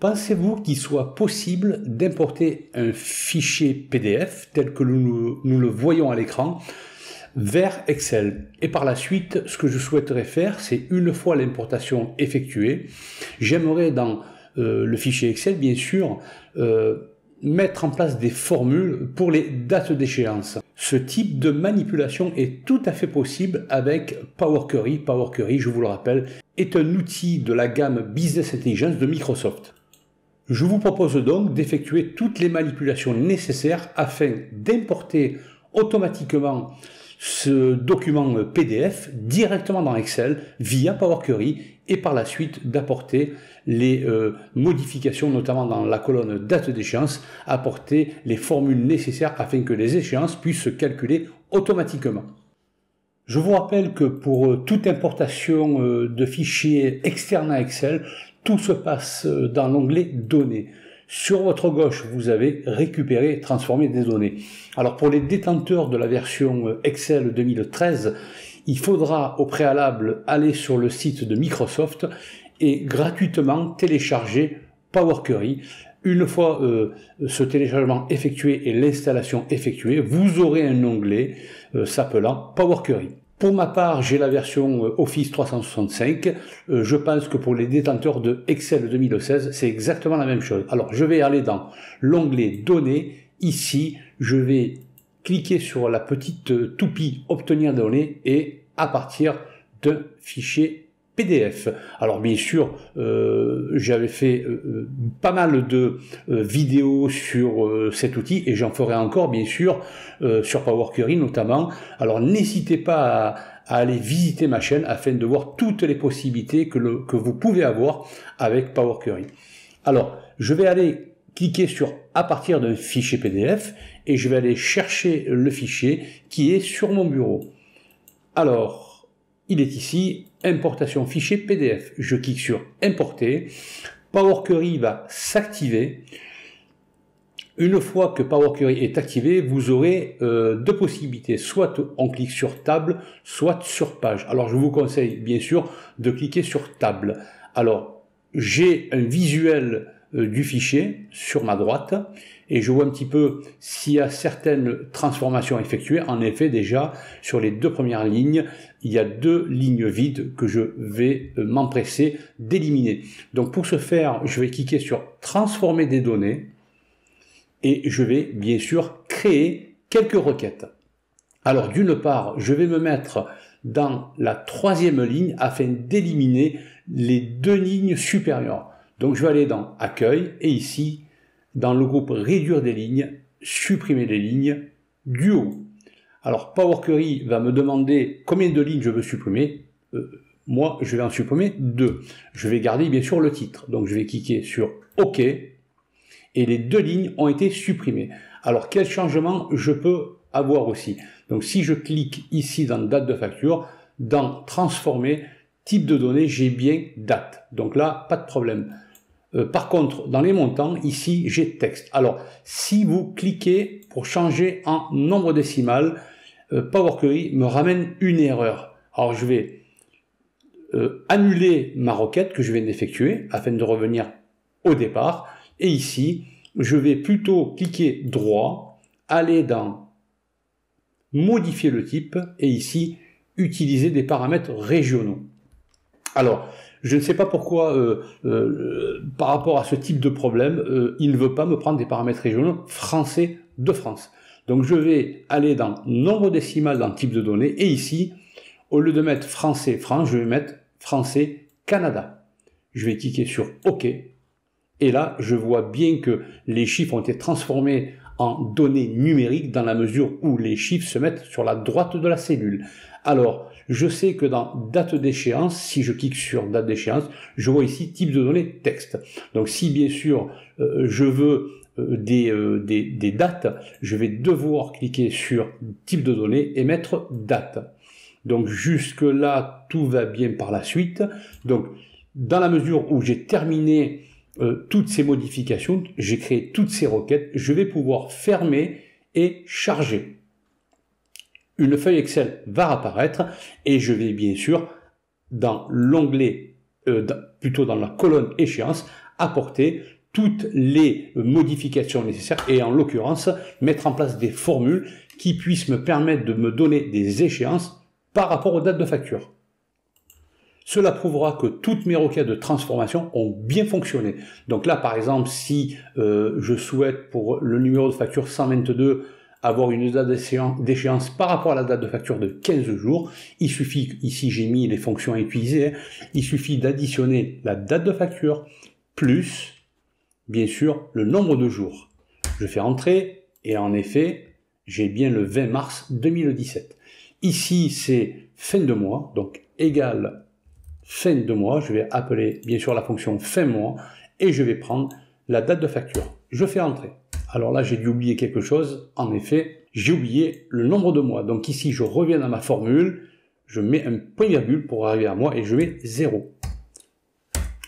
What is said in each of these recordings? pensez-vous qu'il soit possible d'importer un fichier PDF tel que nous le voyons à l'écran vers Excel? Et par la suite, ce que je souhaiterais faire, c'est une fois l'importation effectuée, j'aimerais dans le fichier Excel, bien sûr, mettre en place des formules pour les dates d'échéance. Ce type de manipulation est tout à fait possible avec Power Query. Power Query, je vous le rappelle, est un outil de la gamme Business Intelligence de Microsoft. Je vous propose donc d'effectuer toutes les manipulations nécessaires afin d'importer automatiquement ce document PDF directement dans Excel via Power Query et par la suite d'apporter les modifications, notamment dans la colonne date d'échéance, apporter les formules nécessaires afin que les échéances puissent se calculer automatiquement. Je vous rappelle que pour toute importation de fichiers externes à Excel, tout se passe dans l'onglet Données. Sur votre gauche, vous avez récupéré et transformé des données. Alors pour les détenteurs de la version Excel 2013, il faudra au préalable aller sur le site de Microsoft et gratuitement télécharger Power Query. Une fois ce téléchargement effectué et l'installation effectuée, vous aurez un onglet s'appelant Power Query. Pour ma part, j'ai la version Office 365. Je pense que pour les détenteurs de Excel 2016, c'est exactement la même chose. Alors, je vais aller dans l'onglet Données. Ici, je vais cliquer sur la petite toupie Obtenir données et à partir d'un fichier PDF. Alors bien sûr, j'avais fait pas mal de vidéos sur cet outil et j'en ferai encore bien sûr sur Power Query notamment. Alors n'hésitez pas à aller visiter ma chaîne afin de voir toutes les possibilités que vous pouvez avoir avec Power Query. Alors je vais aller cliquer sur à partir d'un fichier PDF et je vais aller chercher le fichier qui est sur mon bureau. Alors il est ici. Importation fichier PDF. Je clique sur Importer. Power Query va s'activer. Une fois que Power Query est activé, vous aurez deux possibilités. Soit on clique sur Table, soit sur Page. Alors, je vous conseille, bien sûr, de cliquer sur Table. Alors, j'ai un visuel du fichier sur ma droite et je vois un petit peu s'il y a certaines transformations effectuées. En effet, déjà sur les deux premières lignes, il y a deux lignes vides que je vais m'empresser d'éliminer. Donc pour ce faire, je vais cliquer sur transformer des données et je vais bien sûr créer quelques requêtes. Alors d'une part, je vais me mettre dans la troisième ligne afin d'éliminer les deux lignes supérieures. Donc je vais aller dans Accueil et ici, dans le groupe Réduire des lignes, Supprimer les lignes du haut. Alors Power Query va me demander combien de lignes je veux supprimer. Moi, je vais en supprimer 2. Je vais garder bien sûr le titre. Donc je vais cliquer sur OK et les deux lignes ont été supprimées. Alors quel changement je peux avoir aussi? Donc si je clique ici dans Date de facture, dans Transformer, Type de données, j'ai bien Date. Donc là, pas de problème. Par contre, dans les montants, ici, j'ai texte. Alors, si vous cliquez pour changer en nombre décimal, Power Query me ramène une erreur. Alors, je vais annuler ma requête que je viens d'effectuer afin de revenir au départ. Et ici, je vais plutôt cliquer droit, aller dans Modifier le type et ici, utiliser des paramètres régionaux. Alors, je ne sais pas pourquoi, par rapport à ce type de problème, il ne veut pas me prendre des paramètres régionaux français de France. Donc, je vais aller dans nombre décimal dans type de données. Et ici, au lieu de mettre français France, je vais mettre français Canada. Je vais cliquer sur OK. Et là, je vois bien que les chiffres ont été transformés en données numériques dans la mesure où les chiffres se mettent sur la droite de la cellule. Alors, je sais que dans date d'échéance, si je clique sur date d'échéance, je vois ici type de données texte. Donc si bien sûr je veux des dates, je vais devoir cliquer sur type de données et mettre date. Donc jusque là, tout va bien par la suite. Donc dans la mesure où j'ai terminé toutes ces modifications, j'ai créé toutes ces requêtes, je vais pouvoir fermer et charger. Une feuille Excel va apparaître et je vais bien sûr dans l'onglet, plutôt dans la colonne échéance, apporter toutes les modifications nécessaires et en l'occurrence mettre en place des formules qui puissent me permettre de me donner des échéances par rapport aux dates de facture. Cela prouvera que toutes mes requêtes de transformation ont bien fonctionné. Donc là, par exemple, si je souhaite pour le numéro de facture 122 avoir une date d'échéance par rapport à la date de facture de 15 jours, il suffit, ici j'ai mis les fonctions à utiliser, il suffit d'additionner la date de facture plus, bien sûr, le nombre de jours. Je fais entrer et en effet, j'ai bien le 20 mars 2017. Ici, c'est fin de mois, donc égal fin de mois. Je vais appeler, bien sûr, la fonction fin mois et je vais prendre la date de facture. Je fais entrer. Alors là, j'ai dû oublier quelque chose. En effet, j'ai oublié le nombre de mois. Donc ici, je reviens dans ma formule. Je mets un point virgule pour arriver à mois et je mets 0.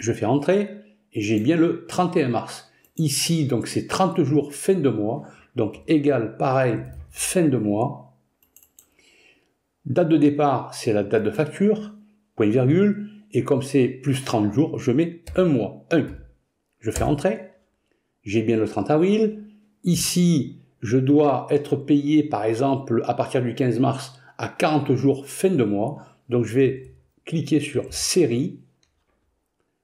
Je fais entrer et j'ai bien le 31 mars. Ici, donc c'est 30 jours fin de mois. Donc égal, pareil, fin de mois. Date de départ, c'est la date de facture, point virgule. Et comme c'est plus 30 jours, je mets un mois, 1. Je fais entrer. J'ai bien le 30 avril. Ici, je dois être payé, par exemple, à partir du 15 mars, à 40 jours fin de mois. Donc je vais cliquer sur série,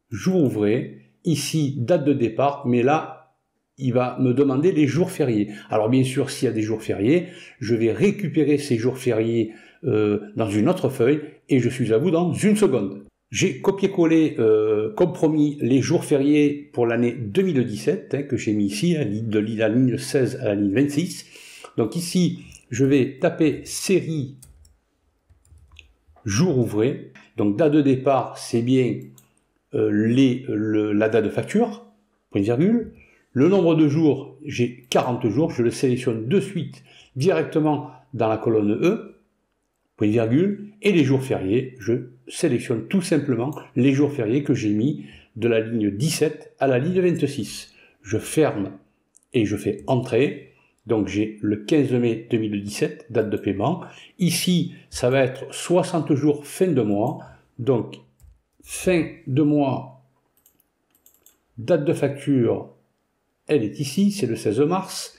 jour ouvré. Ici, date de départ, mais là, il va me demander les jours fériés. Alors bien sûr, s'il y a des jours fériés, je vais récupérer ces jours fériés dans une autre feuille et je suis à vous dans une seconde. J'ai copié-collé, comme promis, les jours fériés pour l'année 2017 hein, que j'ai mis ici, hein, de la ligne 16 à la ligne 26. Donc ici, je vais taper série jour ouvré. Donc date de départ, c'est bien la date de facture, point virgule. Le nombre de jours, j'ai 40 jours, je le sélectionne de suite directement dans la colonne E, point virgule, et les jours fériés, je sélectionne tout simplement les jours fériés que j'ai mis de la ligne 17 à la ligne 26. Je ferme et je fais entrer, donc j'ai le 15 mai 2017, date de paiement. Ici, ça va être 60 jours fin de mois, donc fin de mois, date de facture, elle est ici, c'est le 16 mars,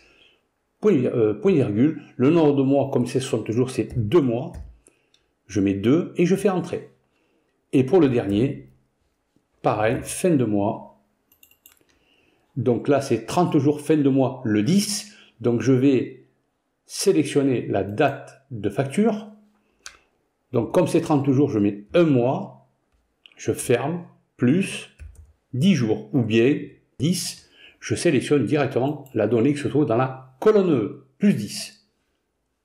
point virgule, le nombre de mois, comme c'est 60 jours, c'est 2 mois, je mets 2 et je fais entrer. Et pour le dernier, pareil, fin de mois, donc là c'est 30 jours fin de mois, le 10, donc je vais sélectionner la date de facture, donc comme c'est 30 jours, je mets 1 mois, je ferme, plus 10 jours, ou bien 10, je sélectionne directement la donnée qui se trouve dans la colonne E, plus 10.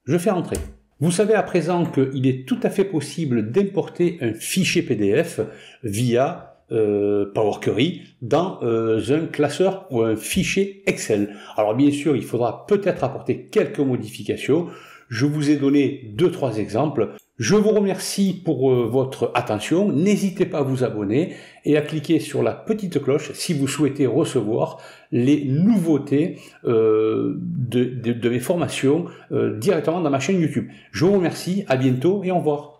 Je fais entrer. Vous savez à présent qu'il est tout à fait possible d'importer un fichier PDF via Power Query dans un classeur ou un fichier Excel. Alors bien sûr, il faudra peut-être apporter quelques modifications. Je vous ai donné 2-3 exemples. Je vous remercie pour votre attention. N'hésitez pas à vous abonner et à cliquer sur la petite cloche si vous souhaitez recevoir les nouveautés de mes formations directement dans ma chaîne YouTube. Je vous remercie, à bientôt et au revoir.